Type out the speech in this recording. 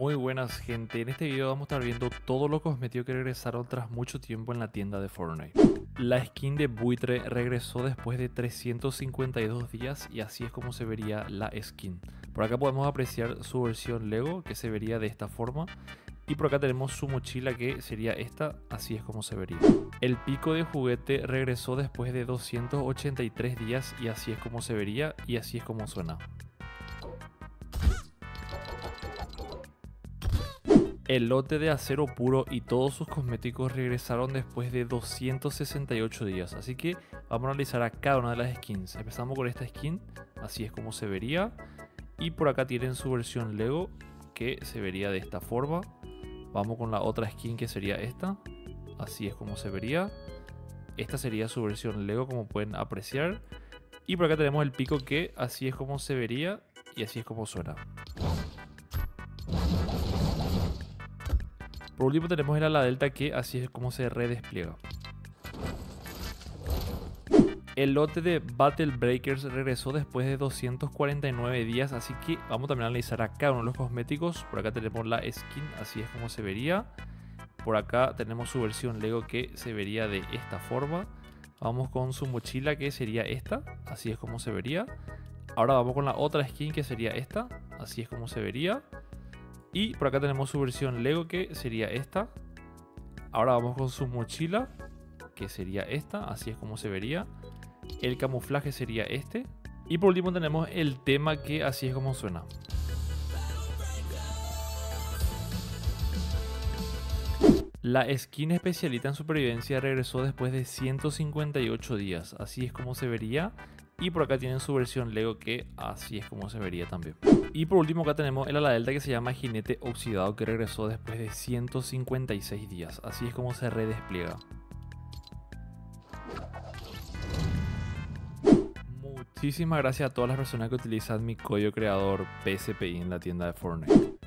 Muy buenas, gente, en este video vamos a estar viendo todos los cosméticos que regresaron tras mucho tiempo en la tienda de Fortnite. La skin de Buitre regresó después de 352 días y así es como se vería la skin. Por acá podemos apreciar su versión Lego, que se vería de esta forma. Y por acá tenemos su mochila, que sería esta, así es como se vería. El pico de juguete regresó después de 283 días y así es como se vería y así es como suena. El lote de acero puro y todos sus cosméticos regresaron después de 268 días. Así que vamos a analizar a cada una de las skins. Empezamos con esta skin, así es como se vería. Y por acá tienen su versión Lego, que se vería de esta forma. Vamos con la otra skin, que sería esta, así es como se vería. Esta sería su versión Lego, como pueden apreciar. Y por acá tenemos el pico, que así es como se vería y así es como suena. Por último tenemos el ala delta, que así es como se redespliega. El lote de Battle Breakers regresó después de 249 días, así que vamos también a analizar a cada uno de los cosméticos. Por acá tenemos la skin, así es como se vería. Por acá tenemos su versión Lego, que se vería de esta forma. Vamos con su mochila, que sería esta, así es como se vería. Ahora vamos con la otra skin, que sería esta, así es como se vería. Y por acá tenemos su versión Lego, que sería esta. Ahora vamos con su mochila, que sería esta, así es como se vería. El camuflaje sería este. Y por último tenemos el tema, que así es como suena. La skin especialista en supervivencia regresó después de 158 días. Así es como se vería. Y por acá tienen su versión Lego, que así es como se vería también. Y por último acá tenemos el ala delta, que se llama Jinete Oxidado, que regresó después de 156 días. Así es como se redespliega. Muchísimas gracias a todas las personas que utilizan mi código creador PCPY en la tienda de Fortnite.